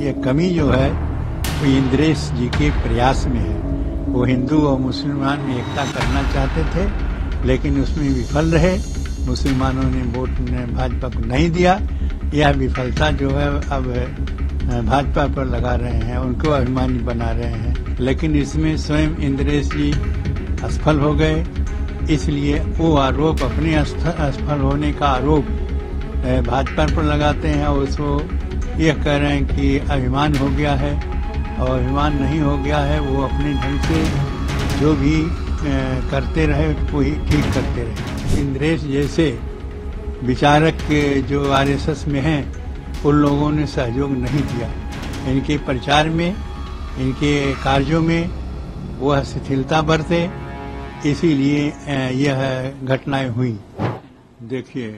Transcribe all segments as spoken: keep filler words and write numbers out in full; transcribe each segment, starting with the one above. ये कमी जो है वो इंद्रेश जी के प्रयास में है। वो हिंदू और मुसलमान में एकता करना चाहते थे लेकिन उसमें विफल रहे। मुसलमानों ने वोट भाजपा को नहीं दिया। यह विफलता जो है अब भाजपा पर लगा रहे हैं, उनको अभिमानी बना रहे हैं, लेकिन इसमें स्वयं इंद्रेश जी असफल हो गए। इसलिए वो आरोप, अपने असफल होने का आरोप भाजपा पर लगाते हैं और उसको यह कह रहे हैं कि अभिमान हो गया है। और अभिमान नहीं हो गया है, वो अपने ढंग से जो भी करते रहे वही ठीक करते रहे। इंद्रेश जैसे विचारक जो आर एस एस में हैं उन लोगों ने सहयोग नहीं दिया। इनके प्रचार में, इनके कार्यों में वह शिथिलता बरते, इसीलिए यह घटनाएं हुई। देखिए,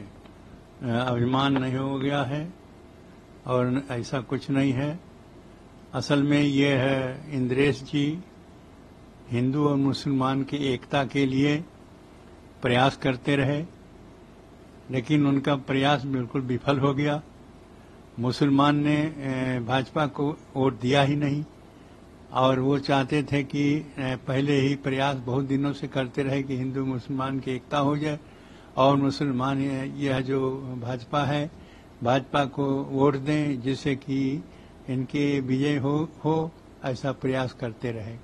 अभिमान नहीं हो गया है और ऐसा कुछ नहीं है। असल में यह है, इंद्रेश जी हिंदू और मुसलमान की एकता के लिए प्रयास करते रहे लेकिन उनका प्रयास बिल्कुल विफल हो गया। मुसलमान ने भाजपा को वोट दिया ही नहीं और वो चाहते थे कि पहले ही प्रयास बहुत दिनों से करते रहे कि हिंदू मुसलमान की एकता हो जाए। और मुसलमान यह जो भाजपा है, भाजपा को वोट दें जिससे कि इनके विजय हो हो ऐसा प्रयास करते रहे।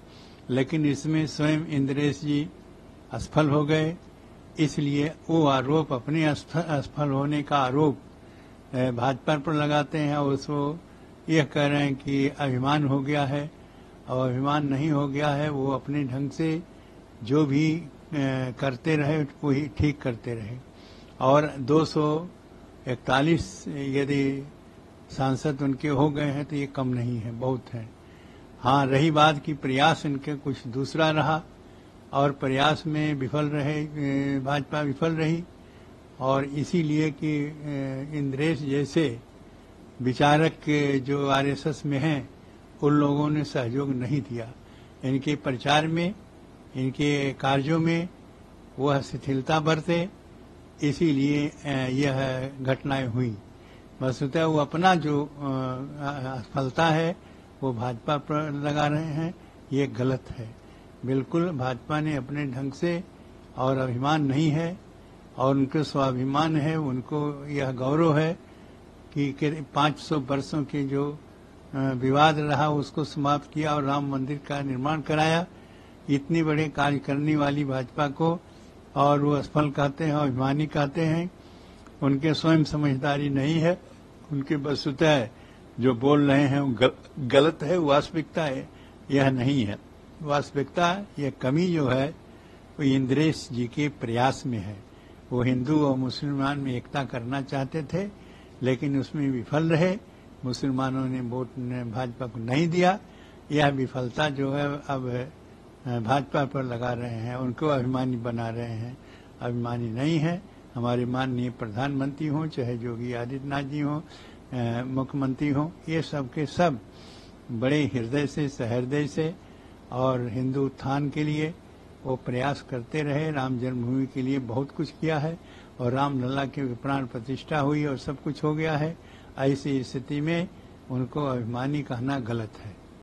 लेकिन इसमें स्वयं इंद्रेश जी असफल हो गए। इसलिए वो आरोप, अपने असफल होने का आरोप भाजपा पर लगाते हैं और उसको यह कह रहे हैं कि अभिमान हो गया है। और अभिमान नहीं हो गया है, वो अपने ढंग से जो भी करते रहे वही ठीक करते रहे। और दो सौ इकतालीस यदि सांसद उनके हो गए हैं तो ये कम नहीं है, बहुत है। हाँ, रही बात की प्रयास इनके कुछ दूसरा रहा और प्रयास में विफल रहे, भाजपा विफल रही। और इसीलिए कि इंद्रेश जैसे विचारक जो आर एस एस में हैं उन लोगों ने सहयोग नहीं दिया। इनके प्रचार में, इनके कार्यों में वह शिथिलता बरते, इसीलिए यह घटनाएं हुई। वस्तुतः वो अपना जो असफलता है वो भाजपा पर लगा रहे हैं, ये गलत है बिल्कुल। भाजपा ने अपने ढंग से, और अभिमान नहीं है और उनको स्वाभिमान है, उनको यह गौरव है कि पाँच सौ वर्षों के जो विवाद रहा उसको समाप्त किया और राम मंदिर का निर्माण कराया। इतने बड़े कार्य करने वाली भाजपा को और वो असफल कहते हैं, अभिमानी कहते हैं। उनके स्वयं समझदारी नहीं है। उनके वस्तुतः जो बोल रहे हैं वो गलत है, वास्तविकता है यह नहीं है। वास्तविकता यह कमी जो है वो इंद्रेश जी के प्रयास में है। वो हिंदू और मुसलमान में एकता करना चाहते थे लेकिन उसमें विफल रहे। मुसलमानों ने वोट भाजपा को नहीं दिया। यह विफलता जो है अब भाजपा पर लगा रहे हैं, उनको अभिमानी बना रहे हैं। अभिमानी नहीं है। हमारे माननीय प्रधानमंत्री हों, चाहे योगी आदित्यनाथ जी हों, मुख्यमंत्री हों, ये सब के सब बड़े हृदय से, सहृदय से और हिंदू उत्थान के लिए वो प्रयास करते रहे। राम जन्मभूमि के लिए बहुत कुछ किया है और रामलला की प्राण प्रतिष्ठा हुई और सब कुछ हो गया है। ऐसी स्थिति में उनको अभिमानी कहना गलत है।